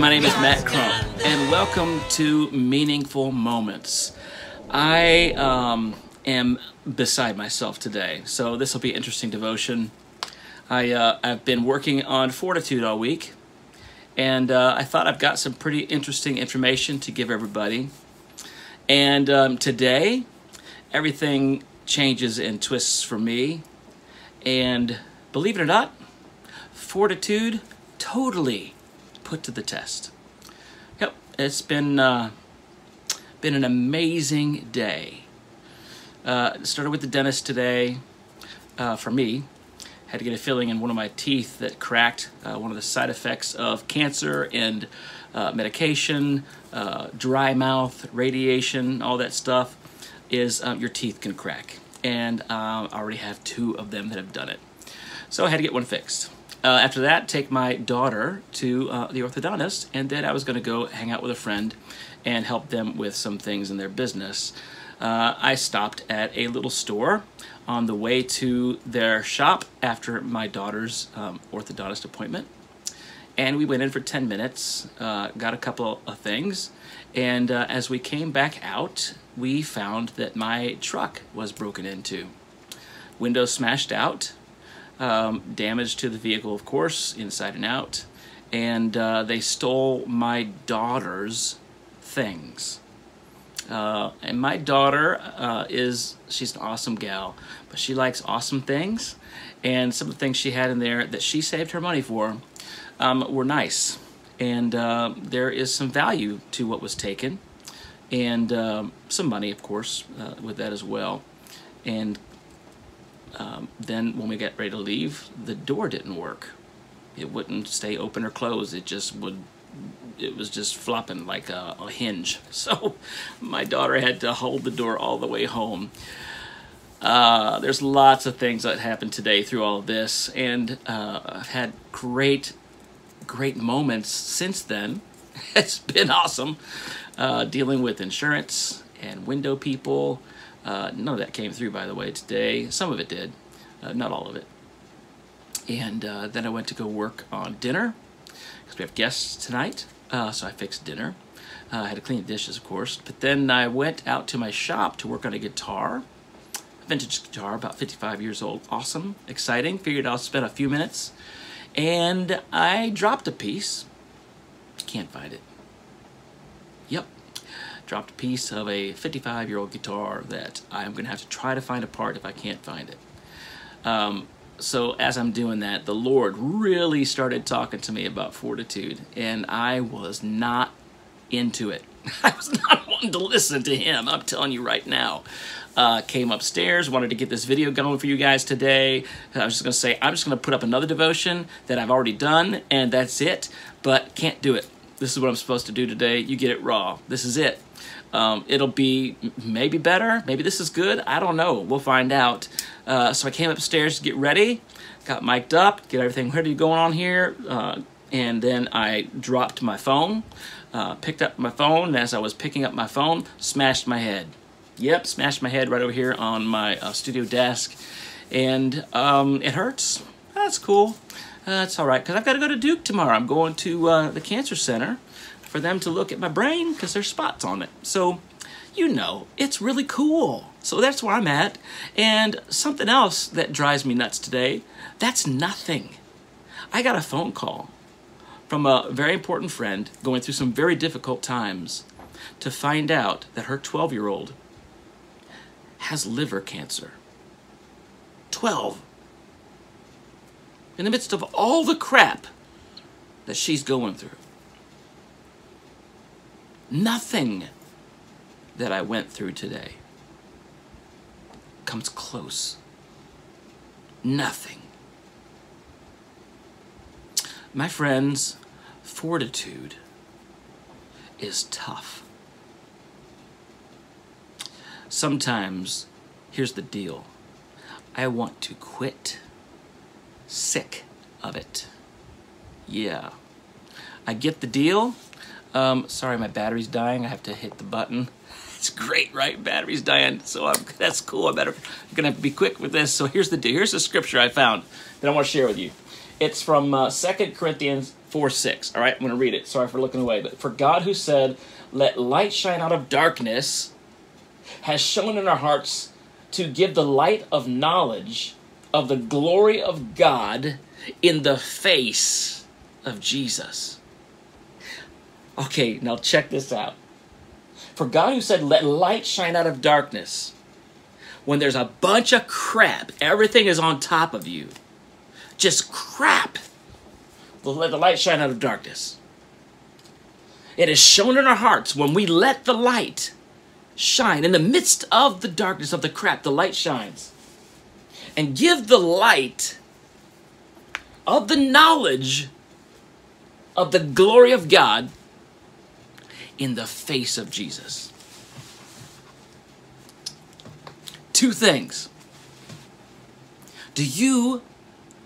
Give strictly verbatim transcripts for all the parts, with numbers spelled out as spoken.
my name is Matt Crump, and welcome to Meaningful Moments. I um, am beside myself today, so this will be an interesting devotion. I, uh, I've been working on Fortitude all week, and uh, I thought I've got some pretty interesting information to give everybody. And um, today, everything changes and twists for me, and believe it or not, Fortitude totally put to the test. Yep, it's been uh, been an amazing day. Uh, started with the dentist today. Uh, for me, had to get a filling in one of my teeth that cracked. Uh, one of the side effects of cancer and uh, medication, uh, dry mouth, radiation, all that stuff is um, your teeth can crack, and um, I already have two of them that have done it. So I had to get one fixed. Uh, after that, take my daughter to uh, the orthodontist, and then I was going to go hang out with a friend and help them with some things in their business. Uh, I stopped at a little store on the way to their shop after my daughter's um, orthodontist appointment, and we went in for ten minutes, uh, got a couple of things, and uh, as we came back out, we found that my truck was broken into, windows smashed out. Um, damage to the vehicle, of course, inside and out, and uh, they stole my daughter's things. Uh, and my daughter uh, is, she's an awesome gal, but she likes awesome things, and some of the things she had in there that she saved her money for um, were nice, and uh, there is some value to what was taken, and um, some money, of course, uh, with that as well. And Um, then when we got ready to leave, the door didn't work. It wouldn't stay open or closed. It just would, it was just flopping like a, a hinge. So my daughter had to hold the door all the way home. Uh, there's lots of things that happened today through all of this, and uh, I've had great, great moments since then. It's been awesome. Uh, dealing with insurance and window people. Uh, none of that came through, by the way, today. Some of it did, uh, not all of it. And uh, then I went to go work on dinner, because we have guests tonight, uh, so I fixed dinner. Uh, I had to clean the dishes, of course. But then I went out to my shop to work on a guitar, a vintage guitar, about fifty-five years old. Awesome, exciting, figured I'll spend a few minutes. And I dropped a piece. Can't find it. Yep. Dropped a piece of a fifty-five-year-old guitar that I'm going to have to try to find a part if I can't find it. Um, so as I'm doing that, the Lord really started talking to me about fortitude, and I was not into it. I was not wanting to listen to him, I'm telling you right now. Uh, came upstairs, wanted to get this video going for you guys today. I was just going to say, I'm just going to put up another devotion that I've already done, and that's it, but can't do it. This is what I'm supposed to do today. You get it raw. This is it. Um, it'll be maybe better. Maybe this is good. I don't know. We'll find out. Uh, so I came upstairs to get ready, got mic'd up, get everything ready going on here, uh, and then I dropped my phone, uh, picked up my phone, and as I was picking up my phone, smashed my head. Yep, smashed my head right over here on my uh, studio desk, and um, it hurts. That's cool. That's uh, all right, because I've got to go to Duke tomorrow. I'm going to uh, the Cancer Center for them to look at my brain because there's spots on it. So, you know, it's really cool. So that's where I'm at. And something else that drives me nuts today, that's nothing. I got a phone call from a very important friend going through some very difficult times to find out that her twelve-year-old has liver cancer. twelve. In the midst of all the crap that she's going through. Nothing that I went through today comes close. Nothing. My friends, fortitude is tough. Sometimes, here's the deal, I want to quit. Sick of it. Yeah. I get the deal. Um, sorry, my battery's dying. I have to hit the button. It's great, right? Battery's dying, so I'm, that's cool. I better, I'm gonna have to be quick with this. So here's the deal. Here's the scripture I found that I want to share with you. It's from uh, Second Corinthians four six. All right, I'm going to read it. Sorry for looking away. But for God who said, let light shine out of darkness, has shown in our hearts to give the light of knowledge of the glory of God in the face of Jesus. Okay, now check this out. For God who said, let light shine out of darkness, when there's a bunch of crap, everything is on top of you, just crap, let the light shine out of darkness. It is shown in our hearts when we let the light shine. In the midst of the darkness of the crap, the light shines. And give the light of the knowledge of the glory of God in the face of Jesus. Two things. Do you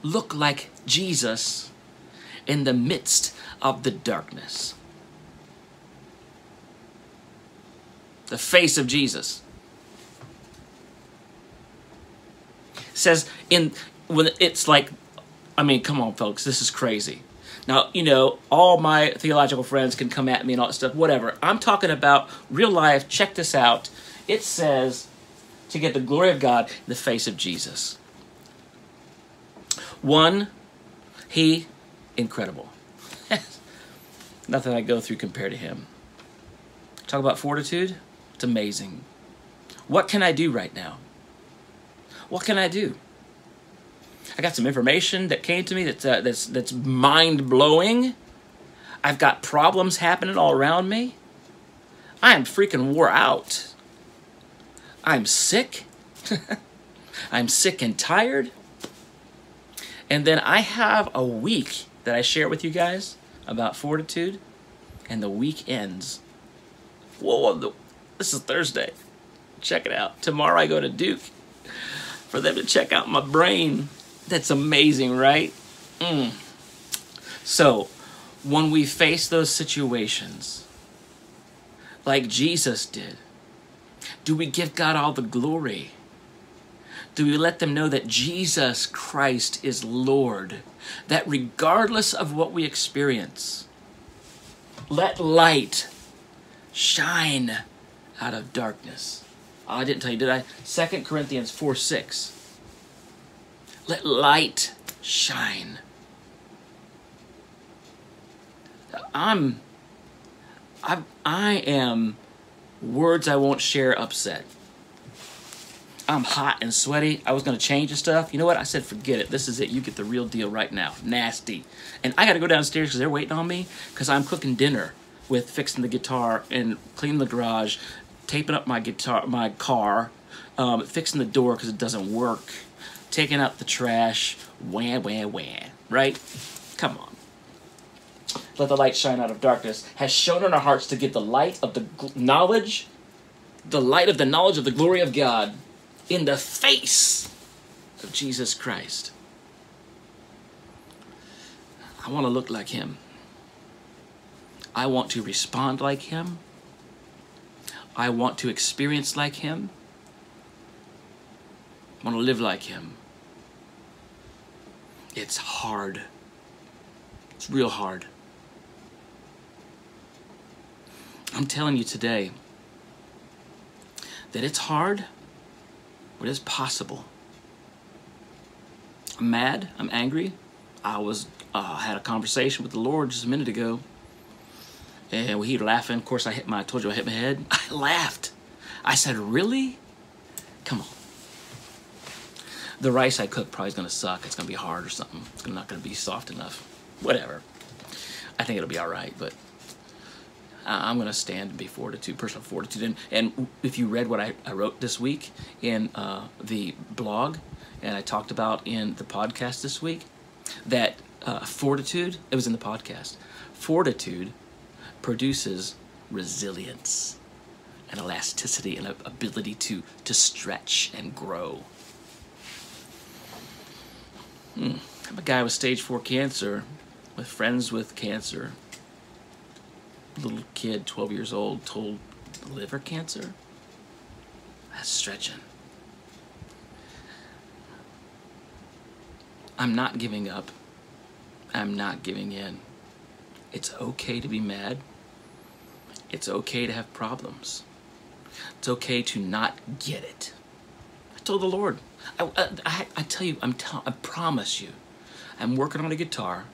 look like Jesus in the midst of the darkness? The face of Jesus. It says in when it's like, I mean, come on, folks, this is crazy. Now, you know, all my theological friends can come at me and all that stuff, whatever. I'm talking about real life. Check this out. It says to get the glory of God in the face of Jesus. One, he incredible. Nothing I go through compared to him. Talk about fortitude. It's amazing. What can I do right now? What can I do? I got some information that came to me that's, uh, that's, that's mind-blowing. I've got problems happening all around me. I am freaking wore out. I'm sick. I'm sick and tired. And then I have a week that I share with you guys about fortitude, and the week ends. Whoa, this is Thursday. Check it out. Tomorrow I go to Duke for them to check out my brain. That's amazing, right? Mm. So when we face those situations like Jesus did, do we give God all the glory? Do we let them know that Jesus Christ is Lord? That regardless of what we experience, let light shine out of darkness. Oh, I didn't tell you, did I? Second Corinthians four six. Let light shine. I'm, I'm, I am words I won't share upset. I'm hot and sweaty. I was going to change the stuff. You know what? I said, forget it. This is it. You get the real deal right now. Nasty. And I got to go downstairs because they're waiting on me because I'm cooking dinner with fixing the guitar and cleaning the garage, taping up my guitar, my car, um, fixing the door because it doesn't work, taking out the trash, wah, wah, wah, right? Come on. Let the light shine out of darkness has shown in our hearts to give the light of the knowledge, the light of the knowledge of the glory of God in the face of Jesus Christ. I want to look like him. I want to respond like him. I want to experience like him. I want to live like him. It's hard. It's real hard. I'm telling you today that it's hard. It is possible. I'm mad. I'm angry. I was uh, had a conversation with the Lord just a minute ago, and he laughing. Of course, I hit my. I told you I hit my head. I laughed. I said, "Really? Come on." The rice I cooked probably is going to suck. It's going to be hard or something. It's not going to be soft enough. Whatever. I think it'll be all right, but I'm going to stand and be fortitude, personal fortitude. And, and if you read what I, I wrote this week in uh, the blog, and I talked about in the podcast this week, that uh, fortitude, it was in the podcast, fortitude produces resilience and elasticity and ability to, to stretch and grow. Hmm. I'm a guy with stage four cancer, with friends with cancer. Little kid, twelve years old, told liver cancer? That's stretching. I'm not giving up. I'm not giving in. It's okay to be mad. It's okay to have problems. It's okay to not get it. I told the Lord, I, I, I tell you, I'm t I promise you, I'm working on a guitar.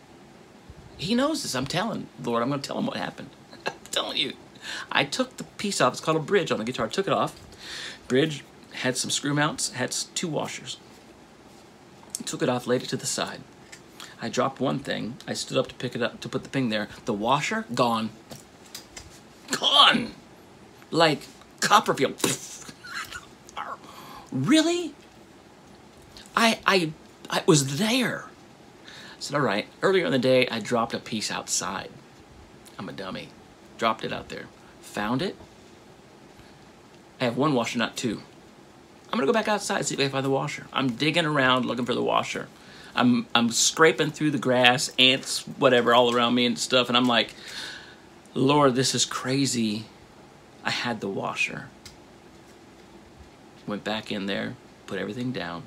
He knows this. I'm telling Lord, I'm going to tell him what happened. I'm telling you. I took the piece off. It's called a bridge on the guitar. I took it off. Bridge had some screw mounts, had two washers. I took it off, laid it to the side. I dropped one thing. I stood up to pick it up, to put the thing there. The washer, gone. Gone! Like Copperfield. Really? I, I, I was there. I said, all right, earlier in the day, I dropped a piece outside. I'm a dummy. Dropped it out there. Found it. I have one washer, not two. I'm going to go back outside and see if I find the washer. I'm digging around looking for the washer. I'm, I'm scraping through the grass, ants, whatever, all around me and stuff. And I'm like, Lord, this is crazy. I had the washer. Went back in there, put everything down.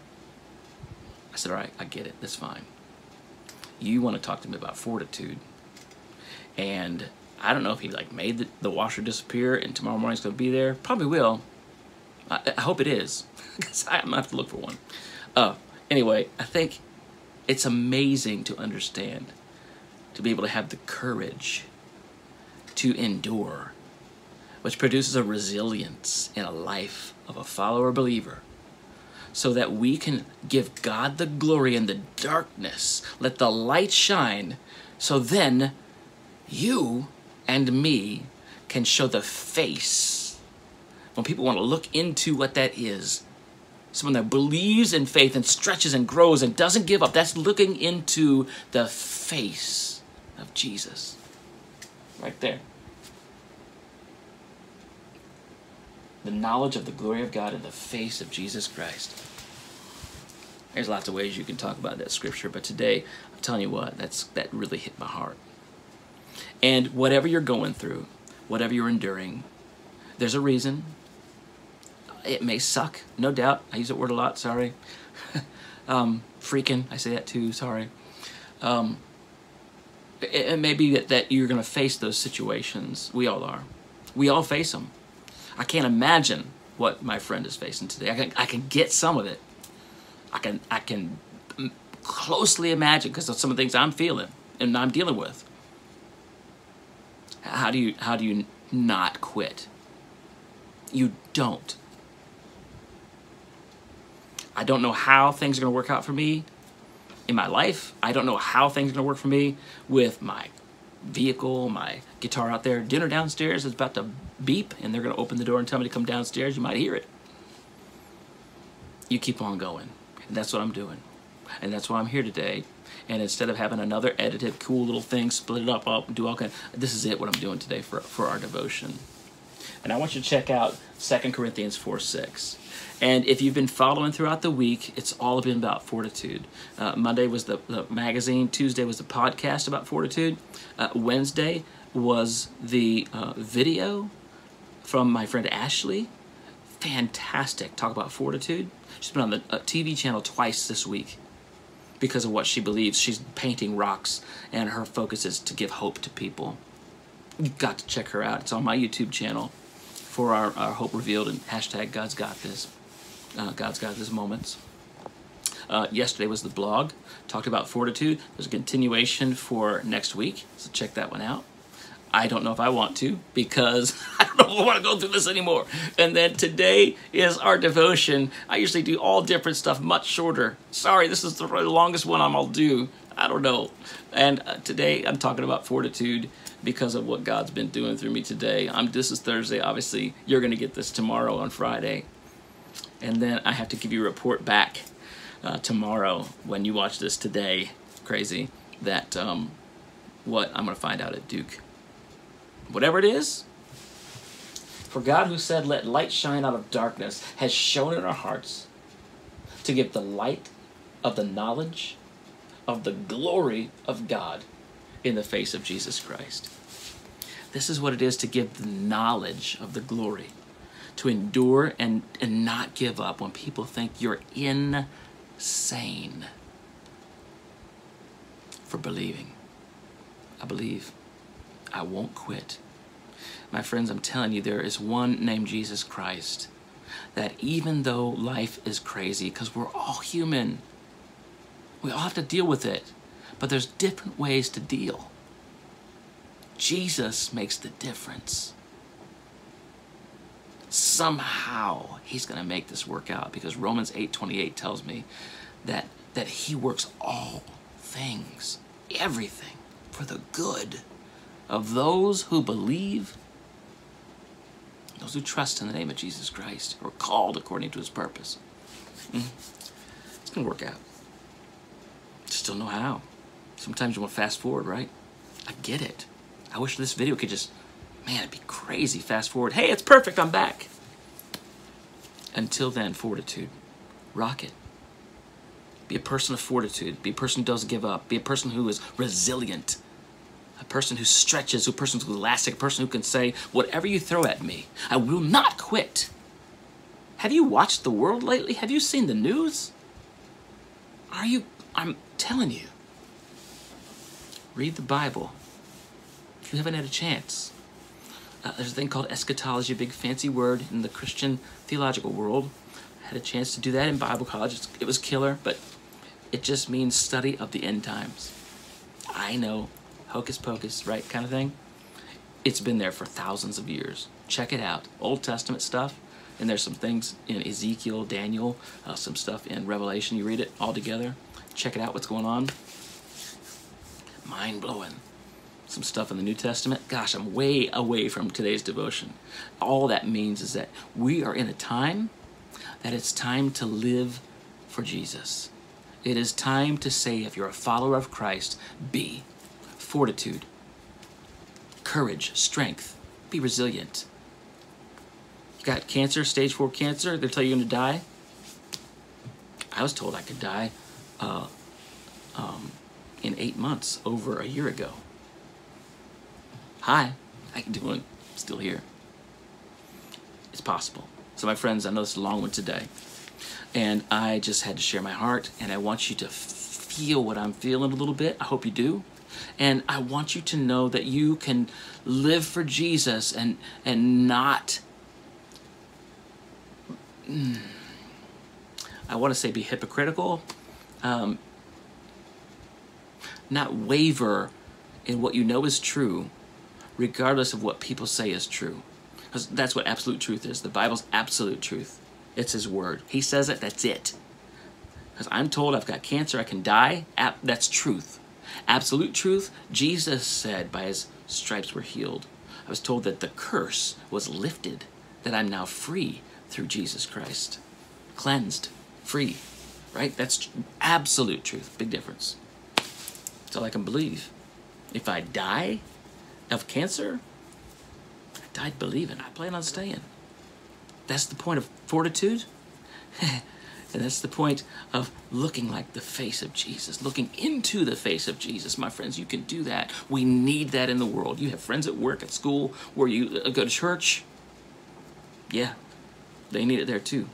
I said, all right, I get it. That's fine. You want to talk to me about fortitude. And I don't know if he like made the, the washer disappear and tomorrow morning's going to be there. Probably will. I, I hope it is. Because I'm going to have to look for one. Uh, Anyway, I think it's amazing to understand, to be able to have the courage to endure, which produces a resilience in a life of a follower believer, so that we can give God the glory in the darkness, let the light shine, so then you and me can show the face when people want to look into what that is. Someone that believes in faith and stretches and grows and doesn't give up. That's looking into the face of Jesus. Right there. The knowledge of the glory of God in the face of Jesus Christ. There's lots of ways you can talk about that scripture, but today, I'm telling you what, that's that really hit my heart. And whatever you're going through, whatever you're enduring, there's a reason. It may suck, no doubt. I use that word a lot, sorry. um, freaking, I say that too, sorry. Um, it, it may be that, that you're going to face those situations. We all are. We all face them. I can't imagine what my friend is facing today. I can, I can get some of it. I can, I can closely imagine because of some of the things I'm feeling and I'm dealing with. How do you, how do you not quit? You don't. I don't know how things are going to work out for me in my life. I don't know how things are going to work for me with my vehicle, my guitar out there. Dinner downstairs is about to beep, and they're going to open the door and tell me to come downstairs. You might hear it. You keep on going, and that's what I'm doing, and that's why I'm here today. And instead of having another edited, cool little thing, split it up, up and do all kind of, this is it, what I'm doing today for, for our devotion. And I want you to check out Second Corinthians four six. And if you've been following throughout the week, it's all been about fortitude. Uh, Monday was the, the magazine. Tuesday was the podcast about fortitude. Uh, Wednesday was the uh, video from my friend Ashley. Fantastic. Talk about fortitude. She's been on the uh, T V channel twice this week because of what she believes. She's painting rocks, and her focus is to give hope to people. You've got to check her out. It's on my YouTube channel for our, our Hope Revealed and hashtag God's Got This. Uh, God's Got This Moments. Uh, yesterday was the blog. Talked about fortitude. There's a continuation for next week, so check that one out. I don't know if I want to because I don't know if I want to go through this anymore. And then today is our devotion. I usually do all different stuff much shorter. Sorry, this is the longest one I'll do. I don't know. And uh, today I'm talking about fortitude because of what God's been doing through me today. I'm, this is Thursday. Obviously, you're going to get this tomorrow on Friday. And then I have to give you a report back uh, tomorrow when you watch this today. Crazy. That um, what I'm going to find out at Duke. Whatever it is. For God who said, let light shine out of darkness, has shown in our hearts to give the light of the knowledge of the glory of God in the face of Jesus Christ. This is what it is to give the knowledge of the glory, to endure and, and not give up when people think you're insane for believing. I believe. I won't quit. My friends, I'm telling you, there is one named Jesus Christ that even though life is crazy, because we're all human, we all have to deal with it, but there's different ways to deal. Jesus makes the difference. Somehow he's going to make this work out, because Romans eight twenty-eight tells me that, that he works all things, everything, for the good of those who believe, those who trust in the name of Jesus Christ, who are called according to his purpose. It's going to work out. Just don't know how. Sometimes you want to fast forward, right? I get it. I wish this video could just, man, it'd be crazy fast forward. Hey, it's perfect, I'm back. Until then, fortitude. Rock it. Be a person of fortitude. Be a person who doesn't give up. Be a person who is resilient. A person who stretches, a person who's elastic, a person who can say, whatever you throw at me, I will not quit. Have you watched the world lately? Have you seen the news? Are you, I'm telling you, read the Bible. If you haven't had a chance. Uh, there's a thing called eschatology, a big fancy word in the Christian theological world. I had a chance to do that in Bible college. It's, it was killer, but it just means study of the end times. I know, hocus pocus, right, kind of thing. It's been there for thousands of years. Check it out, Old Testament stuff, and there's some things in Ezekiel, Daniel, uh, some stuff in Revelation. You read it all together. Check it out, what's going on. Mind-blowing. Some stuff in the New Testament. Gosh, I'm way away from today's devotion. All that means is that we are in a time that it's time to live for Jesus. It is time to say, if you're a follower of Christ, be fortitude, courage, strength, be resilient. You got cancer, stage four cancer, they tell you you're gonna die. I was told I could die uh, um, in eight months over a year ago. Hi, how you doing? Still here. It's possible. So my friends, I know this is a long one today, and I just had to share my heart, and I want you to feel what I'm feeling a little bit. I hope you do. And I want you to know that you can live for Jesus and, and not, I want to say be hypocritical, um, not waver in what you know is true, regardless of what people say is true. Because that's what absolute truth is. The Bible's absolute truth. It's his word. He says it, that's it. Because I'm told I've got cancer, I can die. That's truth. Absolute truth, Jesus said, by his stripes we're healed. I was told that the curse was lifted, that I'm now free through Jesus Christ. Cleansed, free, right? That's absolute truth. Big difference. That's all I can believe. If I die of cancer, I died believing. I plan on staying. That's the point of fortitude. And that's the point of looking like the face of Jesus, looking into the face of Jesus. My friends, you can do that. We need that in the world. You have friends at work, at school, where you go to church. Yeah, they need it there too.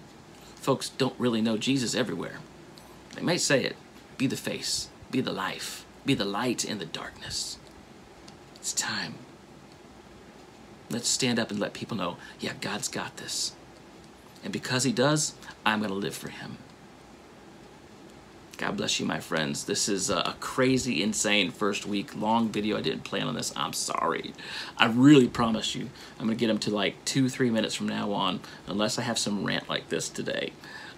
Folks don't really know Jesus everywhere. They may say it. Be the face. Be the life. Be the light in the darkness. It's time. Let's stand up and let people know, yeah, God's got this. And because he does, I'm going to live for him. God bless you, my friends. This is a crazy, insane first week, long video. I didn't plan on this. I'm sorry. I really promise you, I'm going to get them to like two, three minutes from now on, unless I have some rant like this today.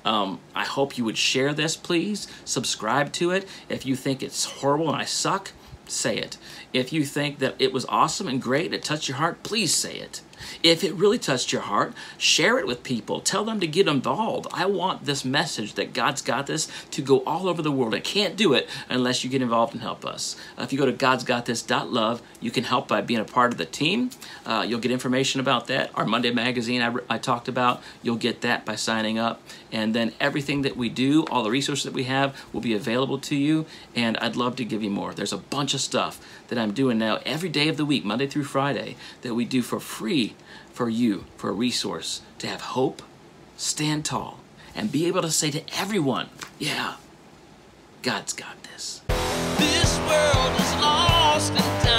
Um, I hope you would share this, please. Subscribe to it. If you think it's horrible and I suck, say it. If you think that it was awesome and great and it touched your heart, please say it. If it really touched your heart, share it with people. Tell them to get involved. I want this message that God's got this to go all over the world. I can't do it unless you get involved and help us. Uh, if you go to gods got this dot love, you can help by being a part of the team. Uh, you'll get information about that. Our Monday magazine I, I talked about, you'll get that by signing up. And then everything that we do, all the resources that we have will be available to you. And I'd love to give you more. There's a bunch of stuff that I'm doing now every day of the week, Monday through Friday, that we do for free for you, for a resource to have hope, stand tall, and be able to say to everyone, yeah, God's got this. This world is lost and